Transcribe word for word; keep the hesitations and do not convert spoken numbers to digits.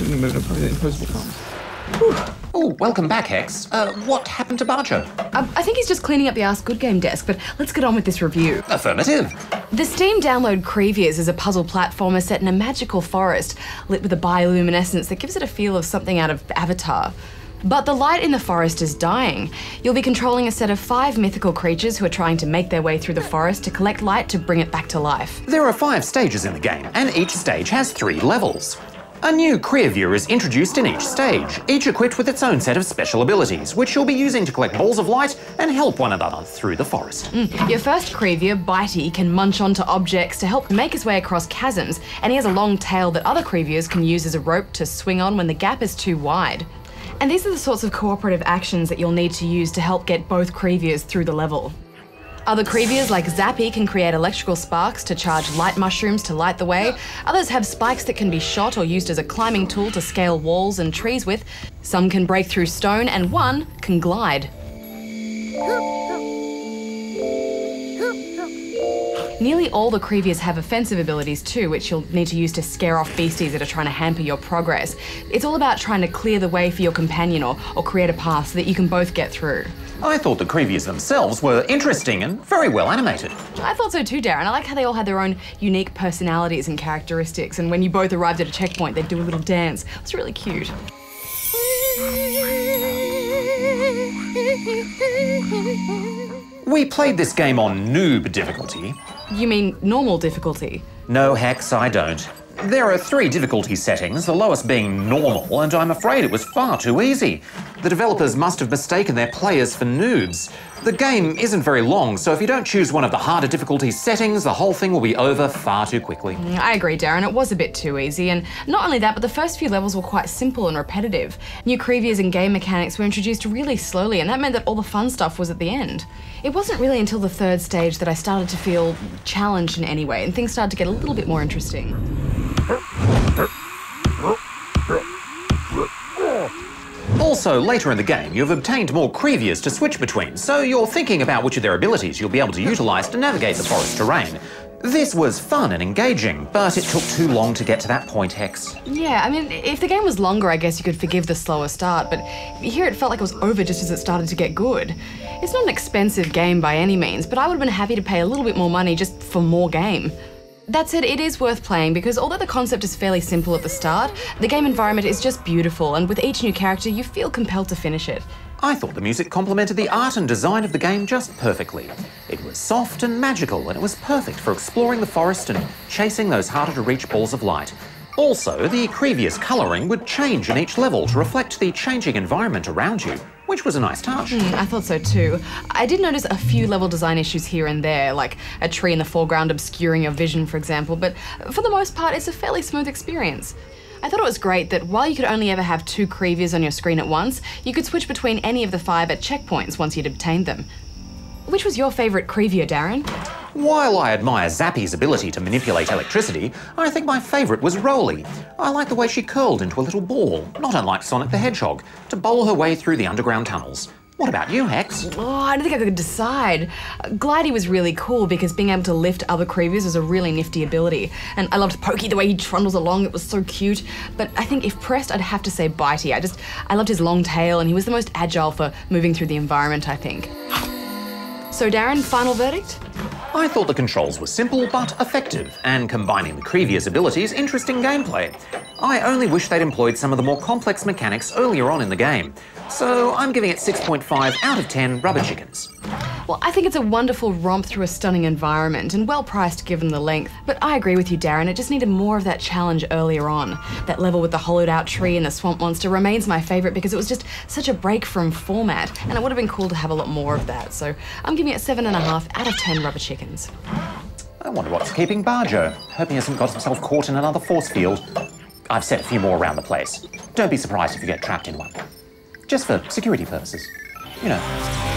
didn't remove it, probably the impossible comes. Oh, welcome back, Hex. Uh, what happened to Bajo? Um, I think he's just cleaning up the Ask Good Game desk, but let's get on with this review. Affirmative. The Steam download CreaVures is a puzzle platformer set in a magical forest, lit with a bioluminescence that gives it a feel of something out of Avatar. But the light in the forest is dying. You'll be controlling a set of five mythical creatures who are trying to make their way through the forest to collect light to bring it back to life. There are five stages in the game, and each stage has three levels. A new CreaVure is introduced in each stage, each equipped with its own set of special abilities, which you'll be using to collect balls of light and help one another through the forest. Mm. Your first CreaVure, Bitey, can munch onto objects to help make his way across chasms, and he has a long tail that other CreaVures can use as a rope to swing on when the gap is too wide. And these are the sorts of cooperative actions that you'll need to use to help get both CreaVures through the level. Other CreaVures like Zappy can create electrical sparks to charge light mushrooms to light the way. Others have spikes that can be shot or used as a climbing tool to scale walls and trees with. Some can break through stone, and one can glide. Nearly all the CreaVures have offensive abilities too, which you'll need to use to scare off beasties that are trying to hamper your progress. It's all about trying to clear the way for your companion or, or create a path so that you can both get through. I thought the CreaVures themselves were interesting and very well animated. I thought so too, Darren. I like how they all had their own unique personalities and characteristics, and when you both arrived at a checkpoint, they'd do a little dance. It's really cute. We played this game on noob difficulty. You mean normal difficulty? No, Hex, I don't. There are three difficulty settings, the lowest being normal, and I'm afraid it was far too easy. The developers must have mistaken their players for noobs. The game isn't very long, so if you don't choose one of the harder difficulty settings, the whole thing will be over far too quickly. I agree, Darren. It was a bit too easy, and not only that, but the first few levels were quite simple and repetitive. New CreaVures and game mechanics were introduced really slowly, and that meant that all the fun stuff was at the end. It wasn't really until the third stage that I started to feel challenged in any way, and things started to get a little bit more interesting. Also, later in the game, you've obtained more CreaVures to switch between, so you're thinking about which of their abilities you'll be able to utilise to navigate the forest terrain. This was fun and engaging, but it took too long to get to that point, Hex. Yeah, I mean, if the game was longer, I guess you could forgive the slower start, but here it felt like it was over just as it started to get good. It's not an expensive game by any means, but I would have been happy to pay a little bit more money just for more game. That said, it is worth playing because although the concept is fairly simple at the start, the game environment is just beautiful, and with each new character you feel compelled to finish it. I thought the music complemented the art and design of the game just perfectly. It was soft and magical, and it was perfect for exploring the forest and chasing those harder to reach balls of light. Also, the CreaVures colouring would change in each level to reflect the changing environment around you, which was a nice touch. Mm, I thought so too. I did notice a few level design issues here and there, like a tree in the foreground obscuring your vision, for example, but for the most part, it's a fairly smooth experience. I thought it was great that while you could only ever have two CreaVures on your screen at once, you could switch between any of the five at checkpoints once you'd obtained them. Which was your favourite CreaVure, Darren? While I admire Zappy's ability to manipulate electricity, I think my favourite was Rolly. I like the way she curled into a little ball, not unlike Sonic the Hedgehog, to bowl her way through the underground tunnels. What about you, Hex? Oh, I don't think I could decide. Glidey was really cool because being able to lift other CreaVures was a really nifty ability. And I loved Pokey, the way he trundles along, it was so cute. But I think if pressed, I'd have to say Bitey. I just, I loved his long tail, and he was the most agile for moving through the environment, I think. So Darren, final verdict? I thought the controls were simple but effective, and combining the CreaVures' abilities, interesting gameplay. I only wish they'd employed some of the more complex mechanics earlier on in the game. So I'm giving it six point five out of ten rubber chickens. Well, I think it's a wonderful romp through a stunning environment and well priced given the length. But I agree with you, Darren, it just needed more of that challenge earlier on. That level with the hollowed out tree and the swamp monster remains my favourite because it was just such a break from format, and it would have been cool to have a lot more of that. So I'm giving it seven point five out of ten rubber chickens. I wonder what's keeping Bajo. Hope he hasn't got himself caught in another force field. I've set a few more around the place. Don't be surprised if you get trapped in one. Just for security purposes, you know.